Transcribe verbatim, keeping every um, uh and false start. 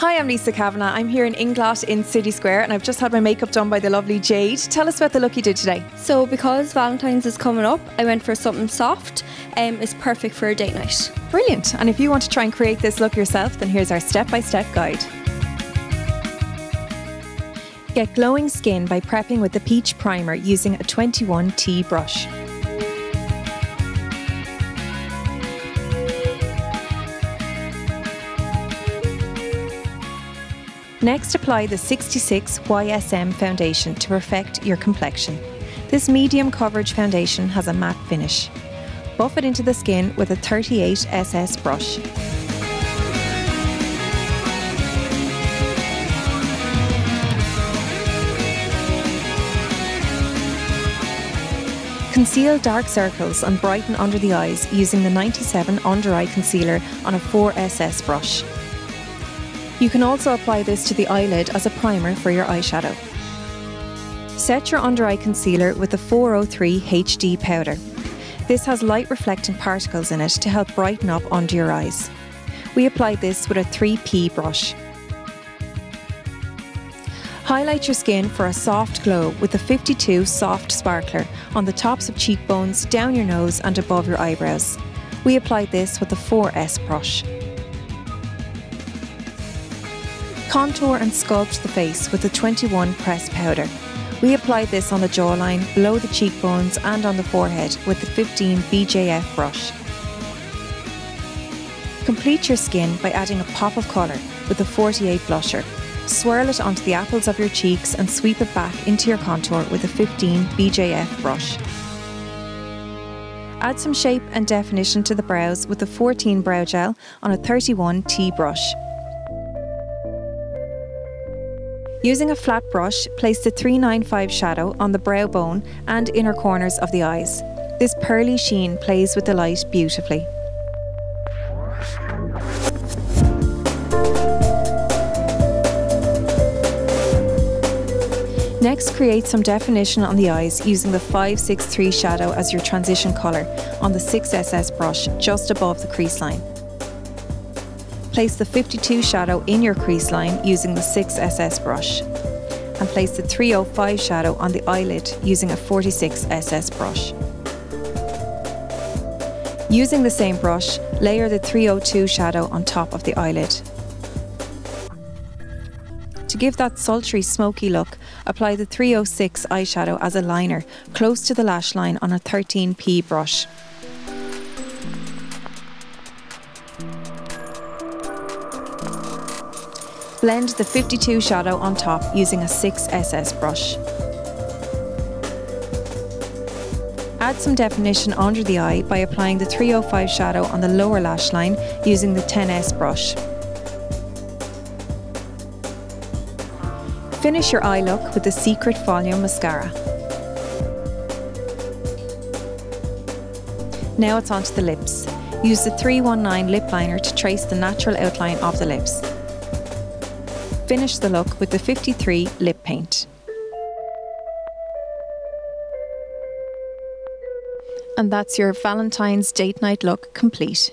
Hi, I'm Lisa Kavanagh. I'm here in Inglot in City Square and I've just had my makeup done by the lovely Jade. Tell us about the look you did today. So because Valentine's is coming up, I went for something soft. Um, it's perfect for a date night. Brilliant. And if you want to try and create this look yourself, then here's our step-by-step guide. Get glowing skin by prepping with the peach primer using a twenty-one T brush. Next, apply the sixty-six Y S M foundation to perfect your complexion. This medium coverage foundation has a matte finish. Buff it into the skin with a thirty-eight S S brush. Conceal dark circles and brighten under the eyes using the ninety-seven Under Eye Concealer on a four S S brush. You can also apply this to the eyelid as a primer for your eyeshadow. Set your Under Eye Concealer with the four oh three H D powder. This has light reflecting particles in it to help brighten up under your eyes. We applied this with a three P brush. Highlight your skin for a soft glow with the fifty-two Soft Sparkler on the tops of cheekbones, down your nose and above your eyebrows. We applied this with the four S brush. Contour and sculpt the face with the twenty-one Press powder. We applied this on the jawline, below the cheekbones and on the forehead with the fifteen B J F brush. Complete your skin by adding a pop of colour with the forty-eight blusher. Swirl it onto the apples of your cheeks and sweep it back into your contour with a fifteen B J F brush. Add some shape and definition to the brows with the fourteen brow gel on a thirty-one T brush. Using a flat brush, place the three ninety-five shadow on the brow bone and inner corners of the eyes. This pearly sheen plays with the light beautifully. Next, create some definition on the eyes using the five six three shadow as your transition colour on the six S S brush just above the crease line. Place the fifty-two shadow in your crease line using the six S S brush and place the three oh five shadow on the eyelid using a forty-six S S brush. Using the same brush, layer the three oh two shadow on top of the eyelid. To give that sultry, smoky look, apply the three oh six eyeshadow as a liner close to the lash line on a thirteen P brush. Blend the fifty-two shadow on top using a six S S brush. Add some definition under the eye by applying the three oh five shadow on the lower lash line using the ten S brush. Finish your eye look with the Secret Volume Mascara. Now it's onto the lips. Use the three one nine lip liner to trace the natural outline of the lips. Finish the look with the fifty-three lip paint. And that's your Valentine's date night look complete.